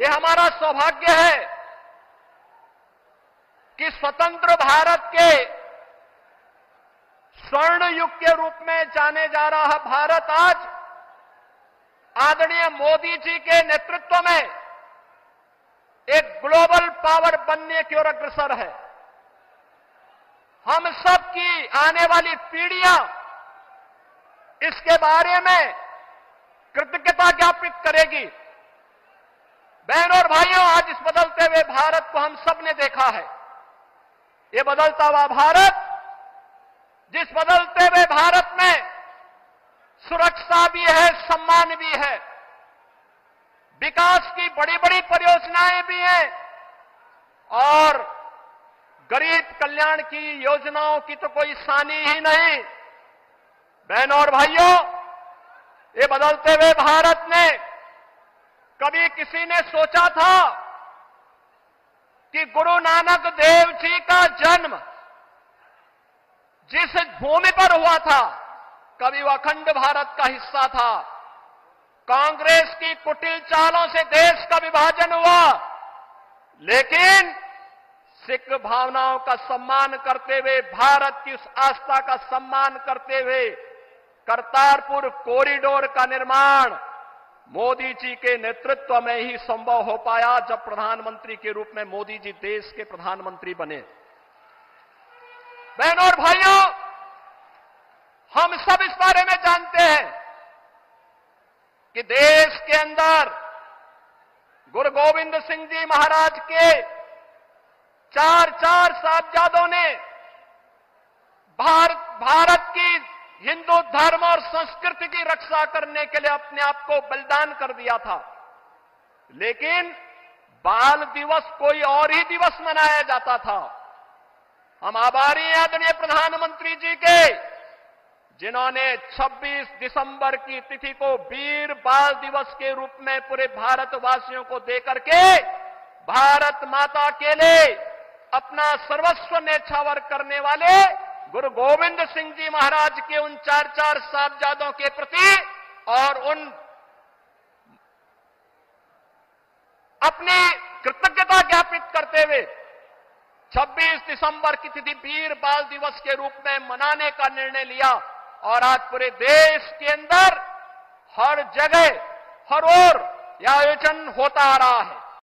ये हमारा सौभाग्य है कि स्वतंत्र भारत के स्वर्ण युग के रूप में जाने जा रहा भारत आज आदरणीय मोदी जी के नेतृत्व में एक ग्लोबल पावर बनने की ओर अग्रसर है। हम सब की आने वाली पीढ़ियां इसके बारे में कृतज्ञता ज्ञापित करेगी। बहनों और भाइयों, आज इस बदलते हुए भारत को हम सबने देखा है। ये बदलता हुआ भारत, जिस बदलते हुए भारत में सुरक्षा भी है, सम्मान भी है, विकास की बड़ी बड़ी परियोजनाएं भी हैं और गरीब कल्याण की योजनाओं की तो कोई सानी ही नहीं। बहनों और भाइयों, ये बदलते हुए भारत ने कभी किसी ने सोचा था कि गुरु नानक देव जी का जन्म जिस भूमि पर हुआ था, कभी वह अखंड भारत का हिस्सा था। कांग्रेस की कुटिल चालों से देश का विभाजन हुआ, लेकिन सिख भावनाओं का सम्मान करते हुए, भारत की उस आस्था का सम्मान करते हुए करतारपुर कॉरिडोर का निर्माण मोदी जी के नेतृत्व में ही संभव हो पाया, जब प्रधानमंत्री के रूप में मोदी जी देश के प्रधानमंत्री बने। बहनों और भाइयों, हम सब इस बारे में जानते हैं कि देश के अंदर गुरु गोविंद सिंह जी महाराज के चार साहबजादों ने भारत की हिंदू धर्म और संस्कृति की रक्षा करने के लिए अपने आप को बलिदान कर दिया था। लेकिन बाल दिवस कोई और ही दिवस मनाया जाता था। हम आभारी हैं आदरणीय प्रधानमंत्री जी के, जिन्होंने 26 दिसंबर की तिथि को वीर बाल दिवस के रूप में पूरे भारतवासियों को देकर के भारत माता के लिए अपना सर्वस्व न्यौछावर करने वाले गुरु गोविंद सिंह जी महाराज के उन चार साहबजादों के प्रति और उन अपनी कृतज्ञता ज्ञापित करते हुए 26 दिसंबर की तिथि वीर बाल दिवस के रूप में मनाने का निर्णय लिया। और आज पूरे देश के अंदर हर जगह, हर ओर यह आयोजन होता आ रहा है।